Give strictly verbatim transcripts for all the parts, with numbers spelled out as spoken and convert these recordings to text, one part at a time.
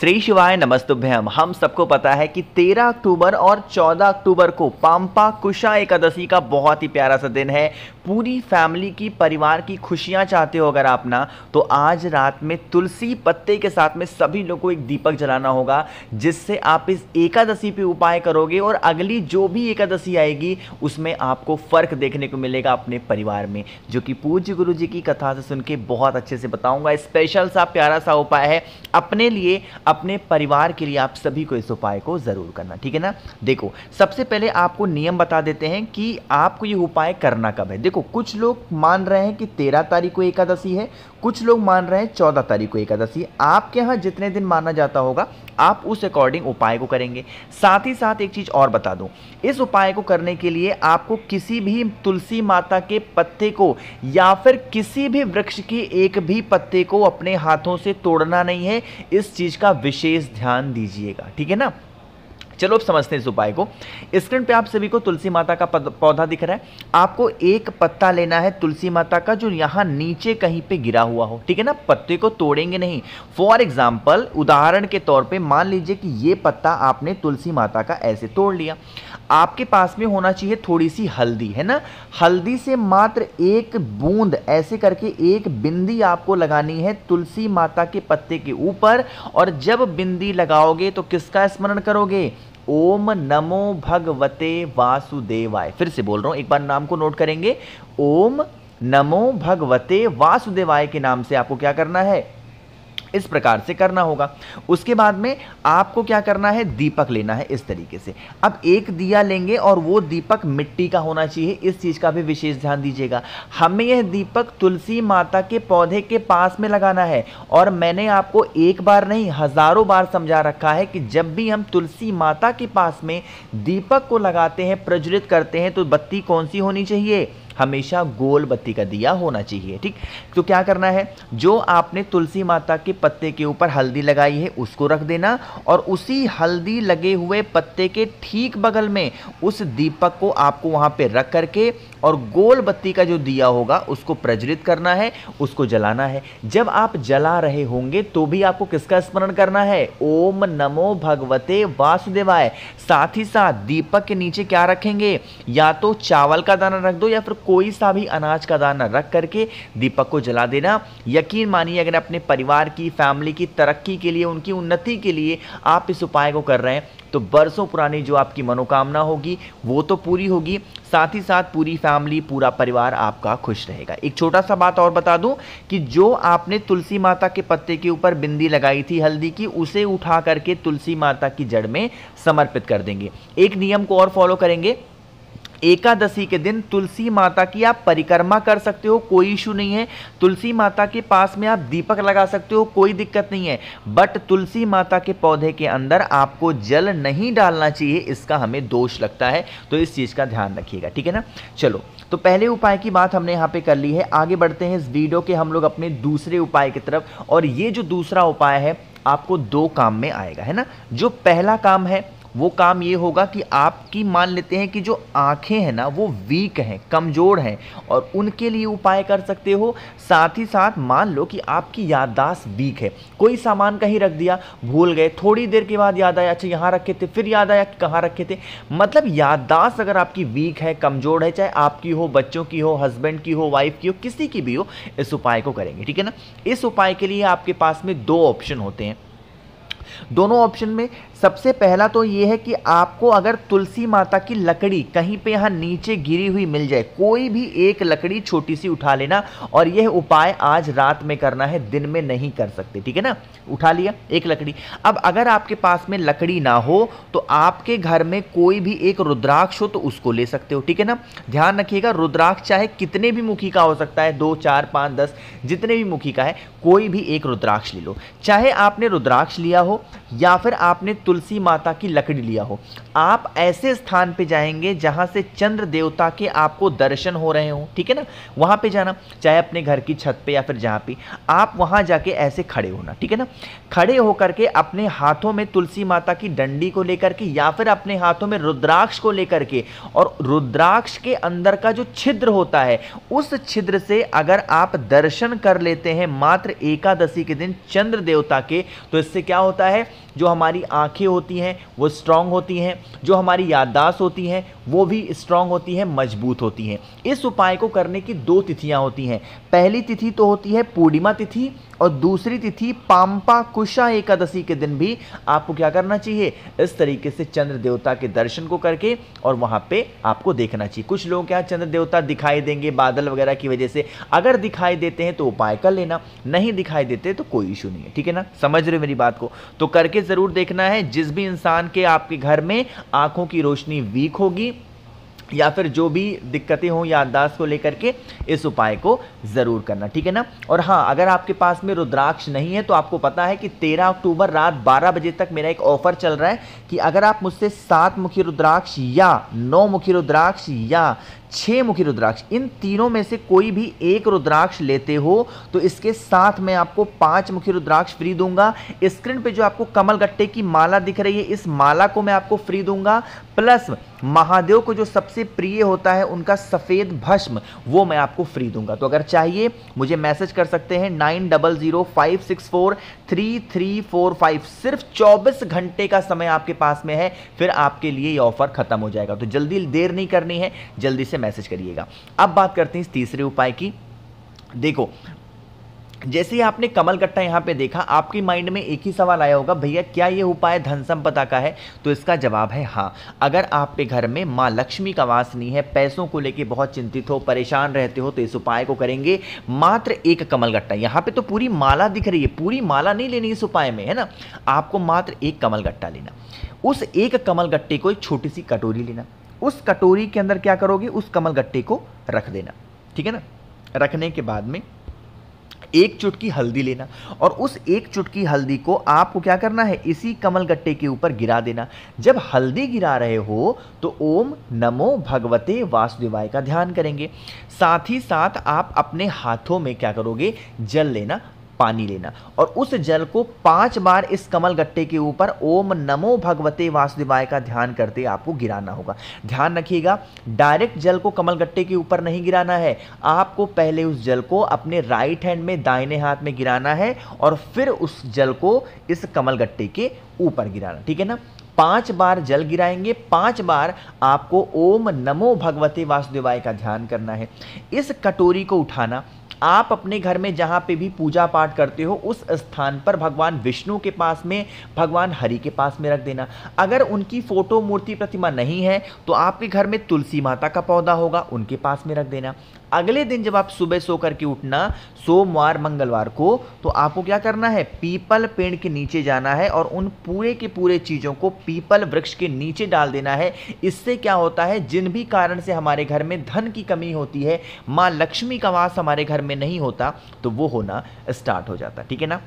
श्री शिवाय नमस्तुभ्यम। हम सबको पता है कि तेरह अक्टूबर और चौदह अक्टूबर को पांपाकुशा एकादशी का बहुत ही प्यारा सा दिन है। पूरी फैमिली की, परिवार की खुशियां चाहते हो अगर आप ना, तो आज रात में तुलसी पत्ते के साथ में सभी लोगों को एक दीपक जलाना होगा, जिससे आप इस एकादशी पे उपाय करोगे और अगली जो भी एकादशी आएगी उसमें आपको फर्क देखने को मिलेगा अपने परिवार में, जो कि पूज्य गुरु जी की कथा से सुन के बहुत अच्छे से बताऊंगा। स्पेशल सा प्यारा सा उपाय है अपने लिए, अपने परिवार के लिए। आप सभी को इस उपाय को ज़रूर करना, ठीक है ना। देखो, सबसे पहले आपको नियम बता देते हैं कि आपको ये उपाय करना कब है। देखो, कुछ लोग मान रहे हैं कि तेरह तारीख को एकादशी है, कुछ लोग मान रहे हैं चौदह तारीख को एकादशी। आपके यहाँ जितने दिन माना जाता होगा आप उस अकॉर्डिंग उपाय को करेंगे। साथ ही साथ एक चीज़ और बता दूं, इस उपाय को करने के लिए आपको किसी भी तुलसी माता के पत्ते को या फिर किसी भी वृक्ष के एक भी पत्ते को अपने हाथों से तोड़ना नहीं है। इस चीज़ का विशेष ध्यान दीजिएगा, ठीक है ना। चलो अब समझते हैं इस उपाय को। स्क्रीन पे आप सभी को तुलसी माता का पौधा दिख रहा है। आपको एक पत्ता लेना है तुलसी माता का, जो यहाँ नीचे कहीं पे गिरा हुआ हो, ठीक है ना। पत्ते को तोड़ेंगे नहीं। फॉर एग्जाम्पल, उदाहरण के तौर पे मान लीजिए कि ये पत्ता आपने तुलसी माता का ऐसे तोड़ लिया। आपके पास में होना चाहिए थोड़ी सी हल्दी, है ना। हल्दी से मात्र एक बूंद ऐसे करके एक बिंदी आपको लगानी है तुलसी माता के पत्ते के ऊपर। और जब बिंदी लगाओगे तो किसका स्मरण करोगे? ओम नमो भगवते वासुदेवाय। फिर से बोल रहा हूँ, एक बार नाम को नोट करेंगे। ओम नमो भगवते वासुदेवाय के नाम से आपको क्या करना है? इस प्रकार से करना होगा। उसके बाद में आपको क्या करना है? दीपक लेना है इस तरीके से। अब एक दिया लेंगे और वो दीपक मिट्टी का होना चाहिए। इस चीज़ का भी विशेष ध्यान दीजिएगा। हमें यह दीपक तुलसी माता के पौधे के पास में लगाना है। और मैंने आपको एक बार नहीं, हज़ारों बार समझा रखा है कि जब भी हम तुलसी माता के पास में दीपक को लगाते हैं, प्रज्वलित करते हैं, तो बत्ती कौन सी होनी चाहिए? हमेशा गोल बत्ती का दिया होना चाहिए, ठीक। तो क्या करना है, जो आपने तुलसी माता के पत्ते के ऊपर हल्दी लगाई है उसको रख देना, और उसी हल्दी लगे हुए पत्ते के ठीक बगल में उस दीपक को आपको वहाँ पे रख करके और गोल बत्ती का जो दिया होगा उसको प्रज्वलित करना है, उसको जलाना है। जब आप जला रहे होंगे तो भी आपको किसका स्मरण करना है? ओम नमो भगवते वासुदेवाय। साथ ही साथ दीपक के नीचे क्या रखेंगे? या तो चावल का दाना रख दो या फिर कोई सा भी अनाज का दाना रख करके दीपक को जला देना। यकीन मानिए, अगर अपने परिवार की, फैमिली की तरक्की के लिए, उनकी उन्नति के लिए आप इस उपाय को कर रहे हैं तो बरसों पुरानी जो आपकी मनोकामना होगी वो तो पूरी होगी, साथ ही साथ पूरी फैमिली, पूरा परिवार आपका खुश रहेगा। एक छोटा सा बात और बता दूं कि जो आपने तुलसी माता के पत्ते के ऊपर बिंदी लगाई थी हल्दी की, उसे उठा करके तुलसी माता की जड़ में समर्पित कर देंगे। एक नियम को और फॉलो करेंगे, एकादशी के दिन तुलसी माता की आप परिक्रमा कर सकते हो, कोई इशू नहीं है। तुलसी माता के पास में आप दीपक लगा सकते हो, कोई दिक्कत नहीं है। बट तुलसी माता के पौधे के अंदर आपको जल नहीं डालना चाहिए, इसका हमें दोष लगता है, तो इस चीज़ का ध्यान रखिएगा, ठीक है ना। चलो, तो पहले उपाय की बात हमने यहाँ पे कर ली है। आगे बढ़ते हैं इस वीडियो के हम लोग अपने दूसरे उपाय की तरफ। और ये जो दूसरा उपाय है आपको दो काम में आएगा, है ना। जो पहला काम है वो काम ये होगा कि आपकी, मान लेते हैं कि जो आँखें हैं ना वो वीक हैं, कमज़ोर हैं, और उनके लिए उपाय कर सकते हो। साथ ही साथ मान लो कि आपकी याददाश्त वीक है, कोई सामान कहीं रख दिया, भूल गए, थोड़ी देर के बाद याद आया, अच्छा यहाँ रखे थे, फिर याद आया कि कहाँ रखे थे। मतलब याददाश्त अगर आपकी वीक है, कमज़ोर है, चाहे आपकी हो, बच्चों की हो, हस्बैंड की हो, वाइफ की हो, किसी की भी हो, इस उपाय को करेंगे, ठीक है ना। इस उपाय के लिए आपके पास में दो ऑप्शन होते हैं। दोनों ऑप्शन में सबसे पहला तो ये है कि आपको अगर तुलसी माता की लकड़ी कहीं पे यहाँ नीचे गिरी हुई मिल जाए, कोई भी एक लकड़ी छोटी सी उठा लेना। और यह उपाय आज रात में करना है, दिन में नहीं कर सकते, ठीक है ना। उठा लिया एक लकड़ी। अब अगर आपके पास में लकड़ी ना हो तो आपके घर में कोई भी एक रुद्राक्ष हो तो उसको ले सकते हो, ठीक है ना। ध्यान रखिएगा, रुद्राक्ष चाहे कितने भी मुखी का हो सकता है, दो, चार, पाँच, दस, जितने भी मुखी का है, कोई भी एक रुद्राक्ष ले लो। चाहे आपने रुद्राक्ष लिया हो, या फिर आपने तुलसी माता की लकड़ी लिया हो, आप ऐसे स्थान पे जाएंगे जहाँ से चंद्र देवता के आपको दर्शन हो रहे हों, ठीक है ना। वहाँ पे जाना, चाहे अपने घर की छत पे या फिर जहाँ पे, आप वहाँ जाके ऐसे खड़े होना, ठीक है ना। खड़े होकर के अपने हाथों में तुलसी माता की डंडी को लेकर के या फिर अपने हाथों में रुद्राक्ष को लेकर के, और रुद्राक्ष के अंदर का जो छिद्र होता है उस छिद्र से अगर आप दर्शन कर लेते हैं मात्र एकादशी के दिन चंद्र देवता के, तो इससे क्या होता है, जो हमारी आंखें होती हैं वो स्ट्रांग होती हैं, जो हमारी याददाश्त होती हैं वो भी स्ट्रांग होती हैं, मजबूत होती हैं। इस उपाय को करने की दो तिथियां होती हैं। पहली तिथि तो होती है पूर्णिमा तिथि और दूसरी तिथि पांपाकुशा एकादशी के दिन भी आपको क्या करना चाहिए, इस तरीके से चंद्र देवता के दर्शन को करके और वहाँ पे आपको देखना चाहिए। कुछ लोगों के यहाँ चंद्र देवता दिखाई देंगे बादल वगैरह की वजह से, अगर दिखाई देते हैं तो उपाय कर लेना, नहीं दिखाई देते तो कोई इशू नहीं है, ठीक है ना। समझ रहे हो मेरी बात को, तो करके ज़रूर देखना है। जिस भी इंसान के आपके घर में आँखों की रोशनी वीक होगी या फिर जो भी दिक्कतें हों याददाश्त को लेकर के, इस उपाय को ज़रूर करना, ठीक है ना। और हाँ, अगर आपके पास में रुद्राक्ष नहीं है तो आपको पता है कि तेरह अक्टूबर रात बारह बजे तक मेरा एक ऑफ़र चल रहा है कि अगर आप मुझसे सात मुखी रुद्राक्ष या नौ मुखी रुद्राक्ष या छः मुखी रुद्राक्ष, इन तीनों में से कोई भी एक रुद्राक्ष लेते हो तो इसके साथ मैं आपको पाँच मुखी रुद्राक्ष फ्री दूंगा। स्क्रीन पे जो आपको कमल गट्टे की माला दिख रही है, इस माला को मैं आपको फ्री दूंगा, प्लस महादेव को जो सबसे प्रिय होता है उनका सफ़ेद भस्म, वो मैं आपको फ्री दूंगा। तो अगर चाहिए मुझे मैसेज कर सकते हैं nine double zero five six four three three four five. सिर्फ चौबीस घंटे का समय आपके पास में है, फिर आपके लिए ये ऑफर खत्म हो जाएगा, तो जल्दी देर नहीं करनी है, जल्दी से मैसेज करिएगा। अब बात करते हैं इस तीसरे उपाय की। देखो, जैसे ही आपने कमल गट्टा यहाँ पे देखा, आपके माइंड में एक ही सवाल आया होगा, भैया क्या ये उपाय धन संपदा का है? तो इसका जवाब है हाँ। अगर आपके घर में माँ लक्ष्मी का वास नहीं है, पैसों को लेके बहुत चिंतित हो, परेशान रहते हो, तो इस उपाय को करेंगे। मात्र एक कमल गट्टा, यहाँ पे तो पूरी माला दिख रही है, पूरी माला नहीं लेनी इस उपाय में, है ना। आपको मात्र एक कमल गट्टा लेना। उस एक कमल गट्टे को एक छोटी सी कटोरी लेना, उस कटोरी के अंदर क्या करोगे, उस कमल गट्टे को रख देना, ठीक है ना। रखने के बाद में एक चुटकी हल्दी लेना और उस एक चुटकी हल्दी को आपको क्या करना है, इसी कमल गट्टे के ऊपर गिरा देना। जब हल्दी गिरा रहे हो तो ओम नमो भगवते वासुदेवाय का ध्यान करेंगे। साथ ही साथ आप अपने हाथों में क्या करोगे, जल लेना, पानी लेना, और उस जल को पांच बार इस कमल गट्टे के ऊपर ओम नमो भगवते वासुदेवाय का ध्यान करते आपको गिराना होगा। ध्यान रखिएगा, डायरेक्ट जल को कमल गट्टे के ऊपर नहीं गिराना है, आपको पहले उस जल को अपने राइट हैंड में, दाहिने हाथ में गिराना है और फिर उस जल को इस कमल गट्टे के ऊपर गिराना, ठीक है ना। पांच बार जल गिराएंगे, पांच बार आपको ओम नमो भगवते वासुदेवाय का ध्यान करना है। इस कटोरी को उठाना, आप अपने घर में जहाँ पे भी पूजा पाठ करते हो उस स्थान पर भगवान विष्णु के पास में, भगवान हरि के पास में रख देना। अगर उनकी फ़ोटो, मूर्ति, प्रतिमा नहीं है तो आपके घर में तुलसी माता का पौधा होगा, उनके पास में रख देना। अगले दिन जब आप सुबह सो कर के उठना, सोमवार मंगलवार को, तो आपको क्या करना है, पीपल पेड़ के नीचे जाना है और उन पूरे के पूरे चीज़ों को पीपल वृक्ष के नीचे डाल देना है। इससे क्या होता है, जिन भी कारण से हमारे घर में धन की कमी होती है, माँ लक्ष्मी का वास हमारे घर में नहीं होता, तो वो होना स्टार्ट हो जाता, ठीक है ना।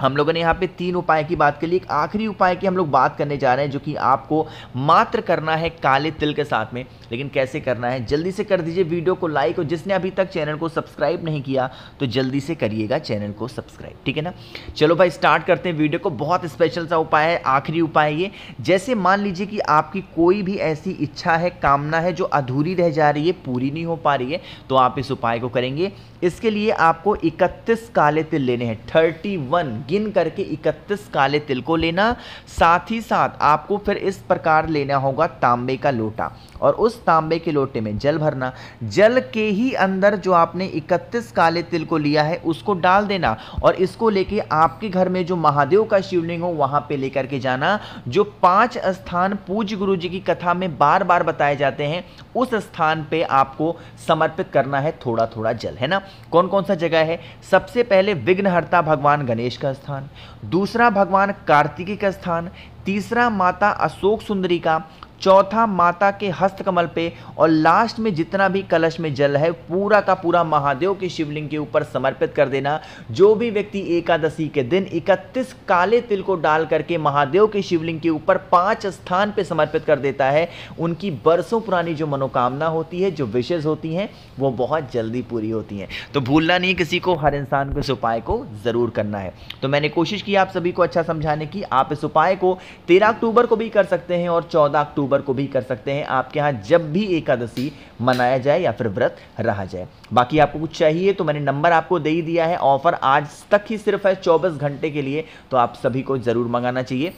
हम लोगों ने यहाँ पे तीन उपाय की बात कर ली, एक आखिरी उपाय की हम लोग बात करने जा रहे हैं जो कि आपको मात्र करना है काले तिल के साथ में। लेकिन कैसे करना है, जल्दी से कर दीजिए वीडियो को लाइक, और जिसने अभी तक चैनल को सब्सक्राइब नहीं किया तो जल्दी से करिएगा चैनल को सब्सक्राइब, ठीक है ना। चलो भाई स्टार्ट करते हैं वीडियो को। बहुत स्पेशल सा उपाय है, आखिरी उपाय ये। जैसे मान लीजिए कि आपकी कोई भी ऐसी इच्छा है, कामना है जो अधूरी रह जा रही है, पूरी नहीं हो पा रही है, तो आप इस उपाय को करेंगे। इसके लिए आपको इकतीस काले तिल लेने हैं, थर्टी वन गिन करके इकतीस काले तिल को लेना। साथ ही साथ आपको फिर इस प्रकार लेना होगा तांबे का लोटा, और उस तांबे के लोटे में जल भरना। जल के ही अंदर जो आपने इकतीस काले तिल को लिया है उसको डाल देना, और इसको लेके आपके घर में जो महादेव का शिवलिंग हो वहाँ पे लेकर के जाना। जो पांच स्थान पूज्य गुरु जी की कथा में बार बार बताए जाते हैं, उस स्थान पे आपको समर्पित करना है थोड़ा थोड़ा जल, है ना। कौन कौन सा जगह है, सबसे पहले विघ्नहर्ता भगवान गणेश का स्थान, दूसरा भगवान कार्तिकी का स्थान, तीसरा माता अशोक सुंदरी का, चौथा माता के हस्तकमल पे, और लास्ट में जितना भी कलश में जल है पूरा का पूरा महादेव के शिवलिंग के ऊपर समर्पित कर देना। जो भी व्यक्ति एकादशी के दिन इकतीस काले तिल को डाल करके महादेव के शिवलिंग के ऊपर पांच स्थान पे समर्पित कर देता है, उनकी बरसों पुरानी जो मनोकामना होती है, जो विशेष होती हैं, वो बहुत जल्दी पूरी होती हैं। तो भूलना नहीं किसी को, हर इंसान को इस उपाय को ज़रूर करना है। तो मैंने कोशिश की आप सभी को अच्छा समझाने की। आप इस उपाय को तेरह अक्टूबर को भी कर सकते हैं और चौदह अक्टूबर को भी कर सकते हैं, आपके यहाँ जब भी एकादशी मनाया जाए या फिर व्रत रहा जाए। बाकी आपको कुछ चाहिए तो मैंने नंबर आपको दे ही दिया है। ऑफर आज तक ही सिर्फ है चौबीस घंटे के लिए, तो आप सभी को जरूर मंगाना चाहिए।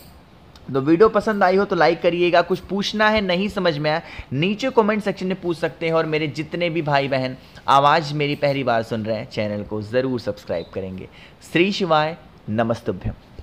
तो वीडियो पसंद आई हो तो लाइक करिएगा। कुछ पूछना है, नहीं समझ में आया, नीचे कमेंट सेक्शन में पूछ सकते हैं। और मेरे जितने भी भाई बहन आवाज़ मेरी पहली बार सुन रहे हैं, चैनल को ज़रूर सब्सक्राइब करेंगे। श्री शिवाय, नमस्तुभ्यम।